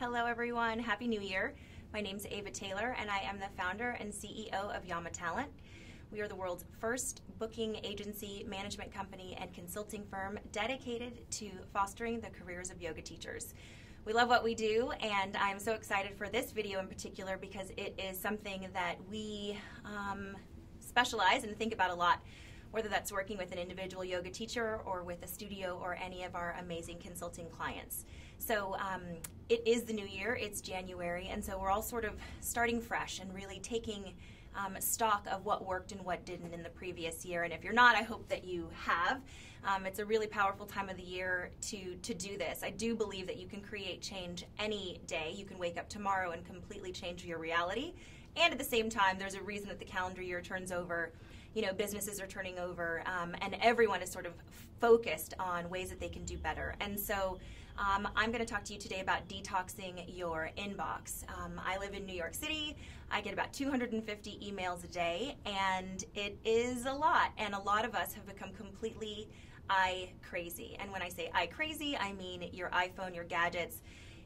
Hello everyone, Happy New Year. My name's Ava Taylor and I am the founder and CEO of Yama Talent. We are the world's first booking agency, management company, and consulting firm dedicated to fostering the careers of yoga teachers. We love what we do, and I'm so excited for this video in particular because it is something that we specialize and think about a lot, whether that's working with an individual yoga teacher or with a studio or any of our amazing consulting clients. So it is the new year, it's January, and so we're all sort of starting fresh and really taking stock of what worked and what didn't in the previous year. And if you're not, I hope that you have. It's a really powerful time of the year to do this. I do believe that you can create change any day. You can wake up tomorrow and completely change your reality. And at the same time, there's a reason that the calendar year turns over. You know, businesses are turning over, and everyone is sort of focused on ways that they can do better. And so I'm going to talk to you today about detoxing your inbox. I live in New York City. I get about 250 emails a day, and it is a lot. And a lot of us have become completely eye crazy. And when I say eye crazy, I mean your iPhone, your gadgets.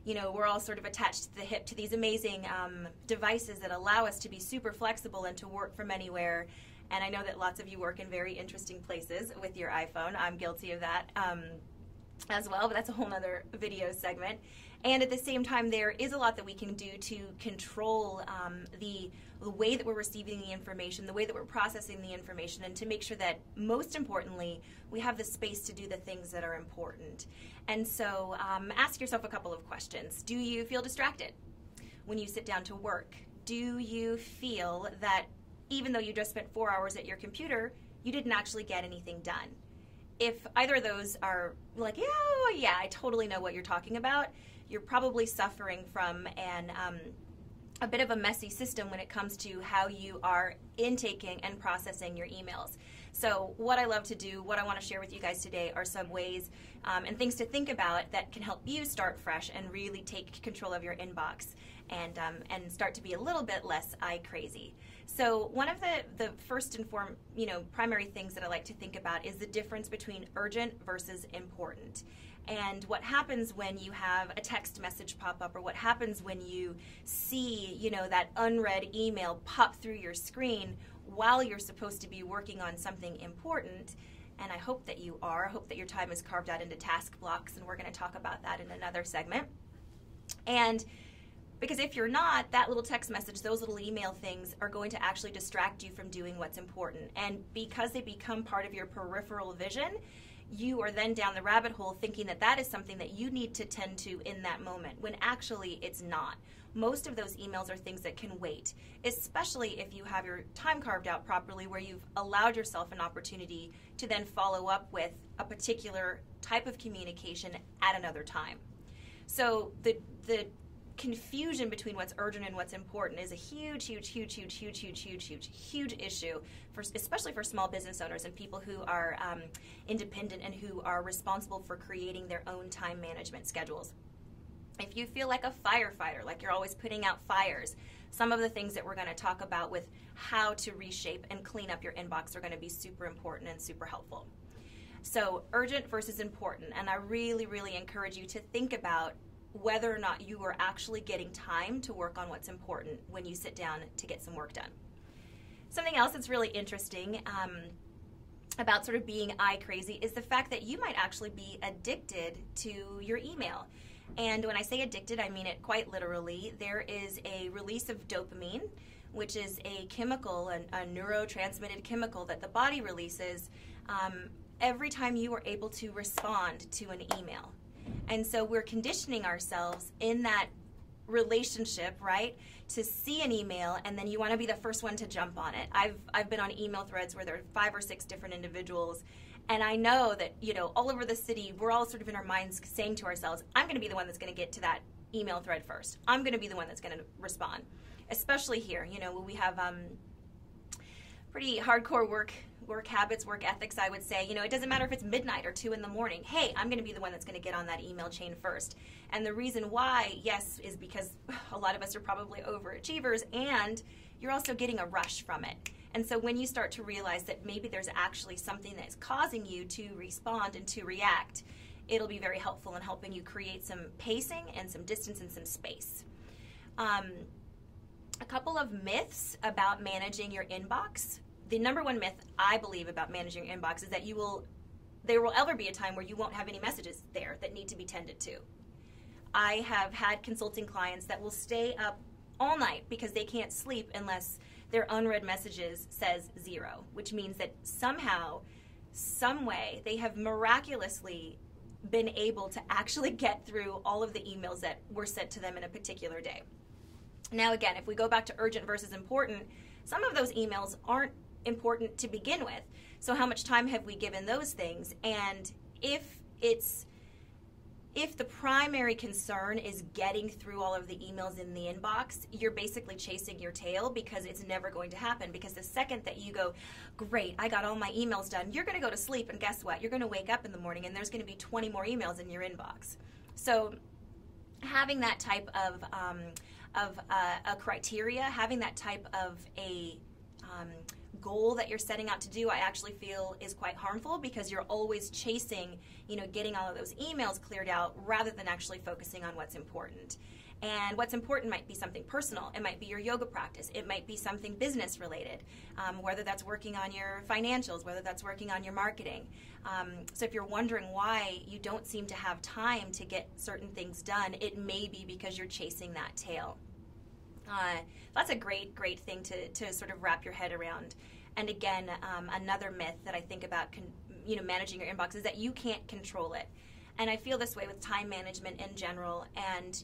You know, we're all sort of attached to the hip to these amazing devices that allow us to be super flexible and to work from anywhere. And I know that lots of you work in very interesting places with your iPhone. I'm guilty of that as well, but that's a whole other video segment. And at the same time, there is a lot that we can do to control the way that we're receiving the information, the way that we're processing the information, and to make sure that, most importantly, we have the space to do the things that are important. And so ask yourself a couple of questions. Do you feel distracted when you sit down to work? Do you feel that even though you just spent 4 hours at your computer, you didn't actually get anything done? If either of those are like, yeah, oh yeah, I totally know what you're talking about, you're probably suffering from a bit of a messy system when it comes to how you are intaking and processing your emails. So what I love to do, what I want to share with you guys today are some ways and things to think about that can help you start fresh and really take control of your inbox and start to be a little bit less eye crazy. So one of the first and foremost, you know, primary things that I like to think about is the difference between urgent versus important. And what happens when you have a text message pop up, or what happens when you see, you know, that unread email pop through your screen while you're supposed to be working on something important. And I hope that you are. I hope that your time is carved out into task blocks, and we're going to talk about that in another segment. And because if you're not, that little text message, those little email things are going to actually distract you from doing what's important. And because they become part of your peripheral vision, you are then down the rabbit hole thinking that that is something that you need to tend to in that moment, when actually it's not. Most of those emails are things that can wait, especially if you have your time carved out properly, where you've allowed yourself an opportunity to then follow up with a particular type of communication at another time. So the confusion between what's urgent and what's important is a huge issue, especially for small business owners and people who are independent and who are responsible for creating their own time management schedules. If you feel like a firefighter, like you're always putting out fires, some of the things that we're going to talk about with how to reshape and clean up your inbox are going to be super important and super helpful. So urgent versus important, and I really encourage you to think about whether or not you are actually getting time to work on what's important when you sit down to get some work done. Something else that's really interesting about sort of being eye crazy is the fact that you might actually be addicted to your email. And when I say addicted, I mean it quite literally. There is a release of dopamine, which is a chemical, a neurotransmitted chemical that the body releases every time you are able to respond to an email. And so we're conditioning ourselves in that relationship, right, to see an email, and then you want to be the first one to jump on it. I've been on email threads where there are 5 or 6 different individuals, and I know that, you know, all over the city, we're all sort of in our minds saying to ourselves, I'm going to be the one that's going to get to that email thread first. I'm going to be the one that's going to respond, especially here, you know, when we have pretty hardcore work habits, work ethics, I would say. You know, it doesn't matter if it's midnight or 2 in the morning. Hey, I'm going to be the one that's going to get on that email chain first. And the reason why, yes, is because a lot of us are probably overachievers, and you're also getting a rush from it. And so when you start to realize that maybe there's actually something that's causing you to respond and to react, it'll be very helpful in helping you create some pacing and some distance and some space. A couple of myths about managing your inbox. The number one myth I believe about managing your inbox is that there will ever be a time where you won't have any messages there that need to be tended to. I have had consulting clients that will stay up all night because they can't sleep unless their unread messages says 0, which means that somehow, some way, they have miraculously been able to actually get through all of the emails that were sent to them in a particular day. Now again, if we go back to urgent versus important, some of those emails aren't important to begin with. So how much time have we given those things? And if the primary concern is getting through all of the emails in the inbox, you're basically chasing your tail because it's never going to happen. Because the second that you go, great, I got all my emails done, you're going to go to sleep, and guess what? You're going to wake up in the morning and there's going to be 20 more emails in your inbox. So having that type of a criteria, having that type of a goal that you're setting out to do, I actually feel is quite harmful, because you're always chasing, you know, getting all of those emails cleared out rather than actually focusing on what's important. And what's important might be something personal. It might be your yoga practice. It might be something business related, whether that's working on your financials, whether that's working on your marketing. So if you're wondering why you don't seem to have time to get certain things done, it may be because you're chasing that tail. That's a great thing to sort of wrap your head around. And again, another myth that I think about managing your inbox is that you can't control it. And I feel this way with time management in general, and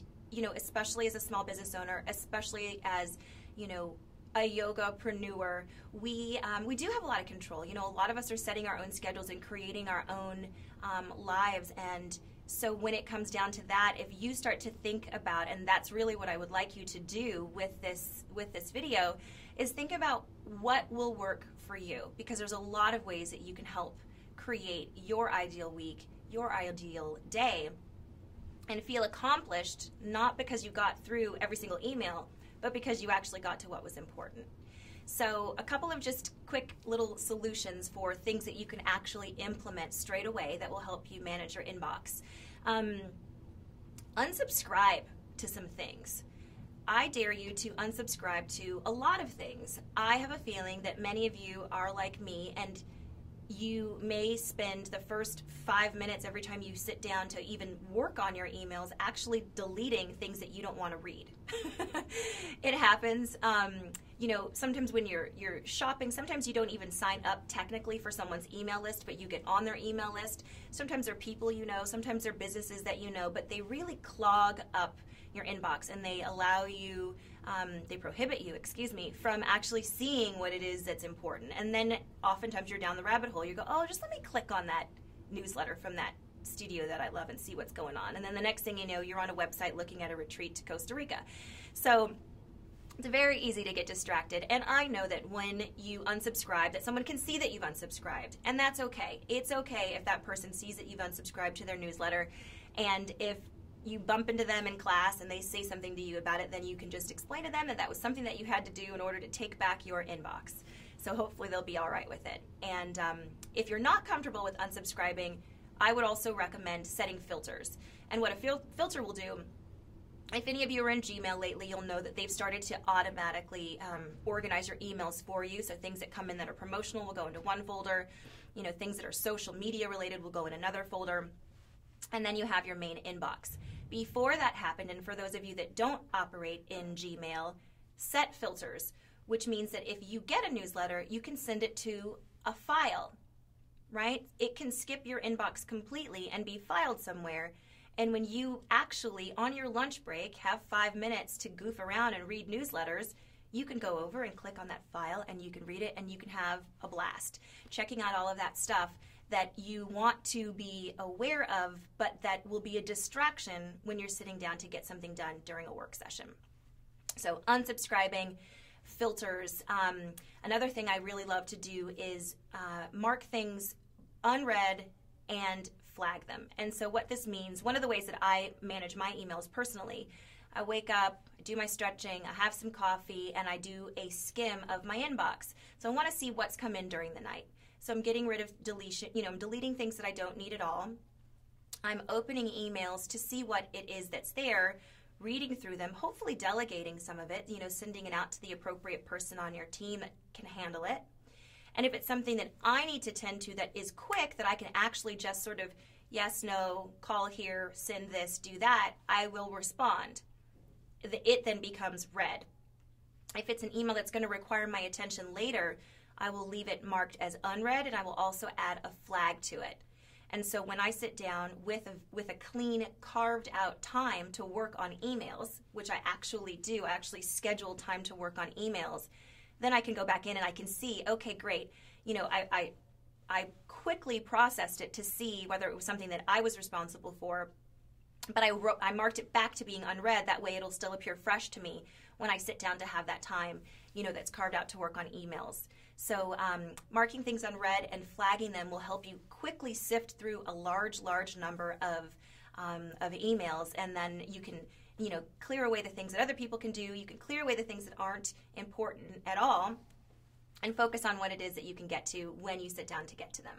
especially as a small business owner, especially as a yogapreneur, we do have a lot of control. A lot of us are setting our own schedules and creating our own lives. And so when it comes down to that, if you start to think about, and that's really what I would like you to do with this video, is think about what will work for you, because there's a lot of ways that you can help create your ideal week, your ideal day, and feel accomplished, not because you got through every single email, but because you actually got to what was important. So a couple of just quick little solutions for things that you can actually implement straight away that will help you manage your inbox. Unsubscribe to some things. I dare you to unsubscribe to a lot of things. I have a feeling that many of you are like me, and you may spend the first 5 minutes every time you sit down to even work on your emails actually deleting things that you don't want to read. It happens. Sometimes when you're shopping, sometimes you don't even sign up technically for someone's email list, but you get on their email list. Sometimes they're people you know, sometimes they're businesses that you know, but they really clog up your inbox, and they allow you, they prohibit you, from actually seeing what it is that's important. And then oftentimes you're down the rabbit hole. You go, oh, just let me click on that newsletter from that studio that I love and see what's going on. And then the next thing you know, you're on a website looking at a retreat to Costa Rica. So it's very easy to get distracted, and I know that when you unsubscribe, that someone can see that you've unsubscribed, and that's okay. It's okay if that person sees that you've unsubscribed to their newsletter, and if you bump into them in class and they say something to you about it, then you can just explain to them that that was something that you had to do in order to take back your inbox. So hopefully they'll be all right with it. And if you're not comfortable with unsubscribing, I would also recommend setting filters. And what a filter will do, if any of you are in Gmail lately, you'll know that they've started to automatically organize your emails for you. So things that come in that are promotional will go into one folder. Things that are social media related will go in another folder. And then you have your main inbox. Before that happened, and for those of you that don't operate in Gmail, set filters, which means that if you get a newsletter, you can send it to a file, right? It can skip your inbox completely and be filed somewhere. And when you actually, on your lunch break, have 5 minutes to goof around and read newsletters, you can go over and click on that file and you can read it and you can have a blast checking out all of that stuff that you want to be aware of, but that will be a distraction when you're sitting down to get something done during a work session. So unsubscribing, filters. Another thing I really love to do is mark things unread and flag them. And so what this means, one of the ways that I manage my emails personally, I wake up, I do my stretching, I have some coffee, and I do a skim of my inbox. So I want to see what's come in during the night. So I'm getting rid of deletion, I'm deleting things that I don't need at all. I'm opening emails to see what it is that's there, reading through them, hopefully delegating some of it, sending it out to the appropriate person on your team that can handle it. And if it's something that I need to tend to that is quick, that I can actually just sort of yes, no, call here, send this, do that, I will respond. It then becomes read. If it's an email that's going to require my attention later, I will leave it marked as unread, and I will also add a flag to it. And so when I sit down with a clean, carved out time to work on emails, which I actually do, I actually schedule time to work on emails, then I can go back in and I can see, okay, great, I quickly processed it to see whether it was something that I was responsible for, but I marked it back to being unread. That way it'll still appear fresh to me when I sit down to have that time, that's carved out to work on emails. So marking things unread and flagging them will help you quickly sift through a large number of emails, and then you can, clear away the things that other people can do. You can clear away the things that aren't important at all and focus on what it is that you can get to when you sit down to get to them.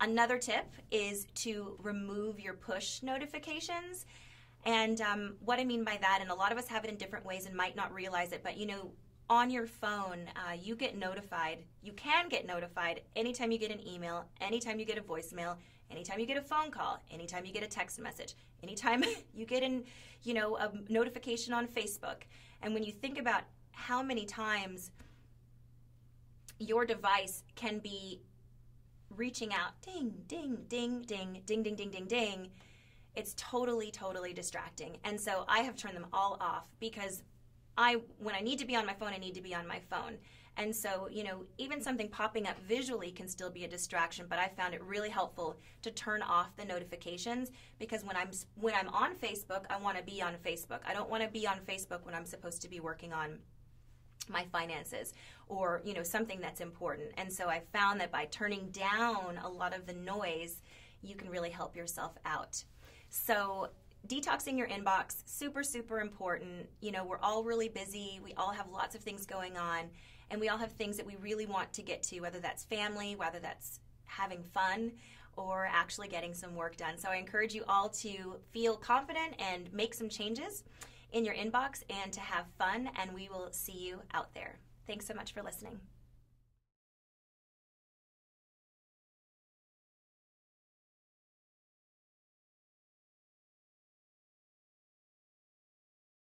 Another tip is to remove your push notifications. And what I mean by that, and a lot of us have it in different ways and might not realize it, but on your phone, you get notified. You can get notified anytime you get an email, anytime you get a voicemail, anytime you get a phone call, anytime you get a text message, anytime you get a notification on Facebook. And when you think about how many times your device can be reaching out, ding, ding, ding, ding, ding, ding, ding, ding, ding, it's totally distracting. And so I have turned them all off, because when I need to be on my phone, I need to be on my phone. And so, even something popping up visually can still be a distraction, but I found it really helpful to turn off the notifications, because when I'm on Facebook, I want to be on Facebook. I don't want to be on Facebook when I'm supposed to be working on my finances or, something that's important. And so I found that by turning down a lot of the noise, you can really help yourself out. So detoxing your inbox, super important. We're all really busy. We all have lots of things going on, and we all have things that we really want to get to, whether that's family, whether that's having fun, or actually getting some work done. So I encourage you all to feel confident and make some changes in your inbox and to have fun, and we will see you out there. Thanks so much for listening.